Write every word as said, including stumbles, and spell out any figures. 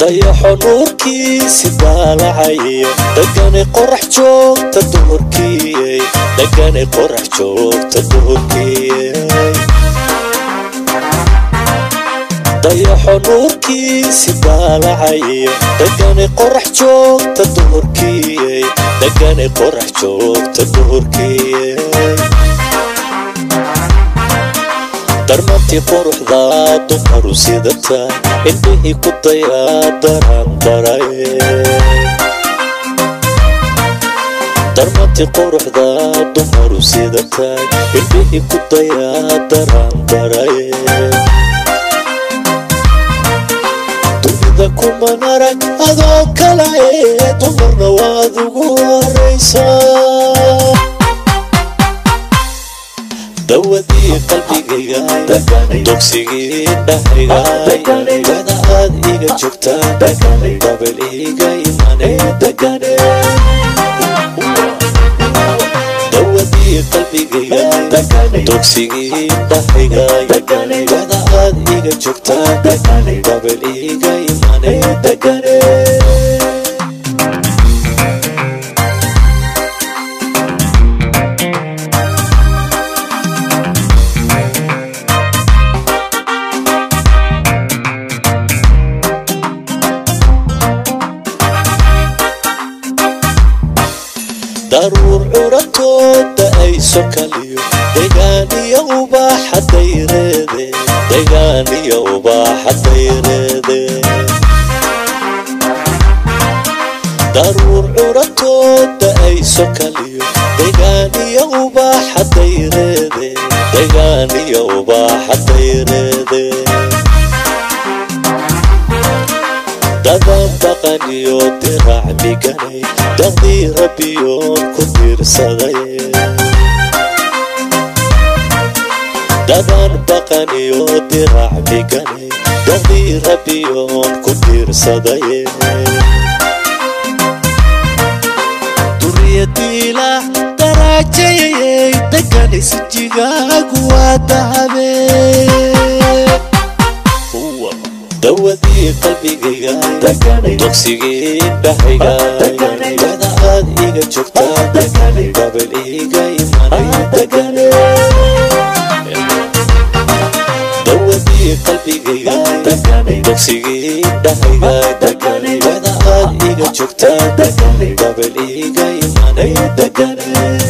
ضيحوا نوركي سبالعي دقاني قرح جوك تدوركي دقاني قرح جوك تدوركي ضيحوا نوركي سبالعي دقاني قرح جوك تدوركي دقاني قرح جوك تدوركي درمتي قرح ذا دمر سيدتا إنبهي كدايا دران براي درمتي قرح ذا دمر سيدتا إنبهي كدايا دران براي تبدا كما نراك أذوك لاي دمر نواذوك وريسا دوادي قلبي قياد دوكسي دحي دقاني بعدا هاد إيجا جوكتا دقاني قبل إيجا إيماني دقاني دوادي قلبي قياد دوكسي دحي دقاني بعدا هاد إيجا جوكتا دقاني قبل إيجا إيماني دقاني ضرور عرطود أي سكاليو ديغاني يوبا حدي ريدي ديغاني يوبا حدي ريدي ضرور عرطود أي سكاليو ديغاني يوبا حدي ريدي ديغاني يوبا حدي ريدي دادام بقانيو دراع بيقاني دغدي ربيو كدير صغي دادام بقانيو دراع بيقاني دغدي ربيو كدير صغي دريتي لا دراجي دقاني سجيغا قواتها دوادي قلبي قياد دقاني دوكسي دحي دقاني بعدا هاد إيجا جوكتا دقاني قبل إيجا إيماني دقاني دوادي قلبي قياد دقاني دوكسي دحي دقاني بعدا هاد إيجا جوكتا دقاني قبل إيجا إيماني دقاني